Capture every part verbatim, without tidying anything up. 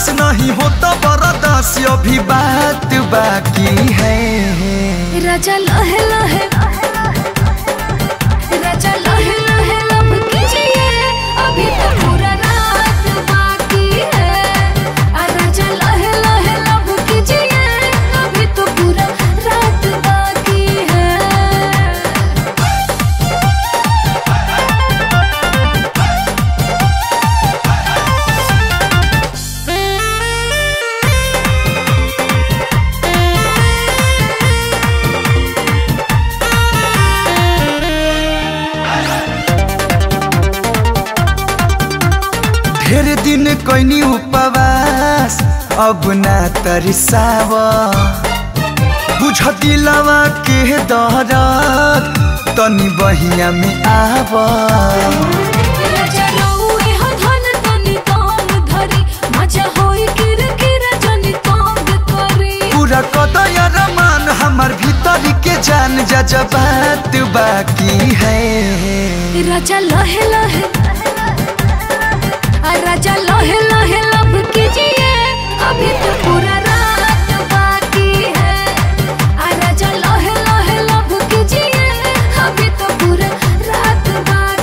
पास नहीं हो तो बरदास, अभी बात बाकी है। राजा लहे लहे राजा लहे लहे लब कीजिए, अभी तो पूरा रात बाकी है। राजा लहे लहे लब कीजिए, अभी तो पूरा रात बाकी है। ढेर दिन कोइनी उपवास, अब ना तरसाव। बुझती लवा के दरद तनी बहिया में आव। पूरा कदय रमान हमार भीतर के जान, जा जा बात बाकी है। राजा लहे लहे राजा लहे लहे लब कीजिए, अभी तो पूरा रात बाकी है। राजा लहे लहे लब कीजिए, अभी तो पूरा रात बाकी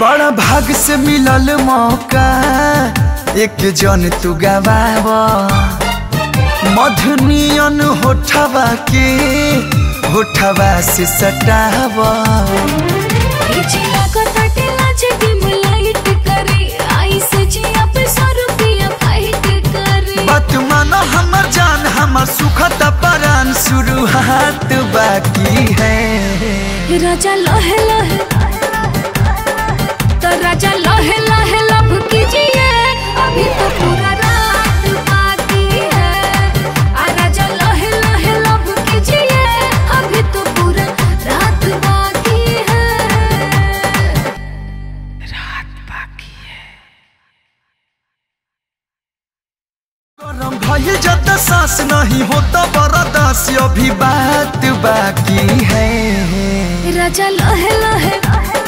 बड़ा भाग से मिलल मौका, एक जन तू गवावा। मधुनियन होठवा के होठवा से सटावा। बात मानो हमार जान, हमार सुखता परान, शुरुआत बाकी है। राजा लहे लहे राजा लहे लहे लब कीजिए, अभी तो पूरा रात बाकी है। राजा लहे लहे लब कीजिए, अभी तो पूरा रात बाकी है। रात बाकी है। गरम भइल जब तक सांस नहीं हो तो बरदास, अभी बात बाकी है। राजा लहे लहे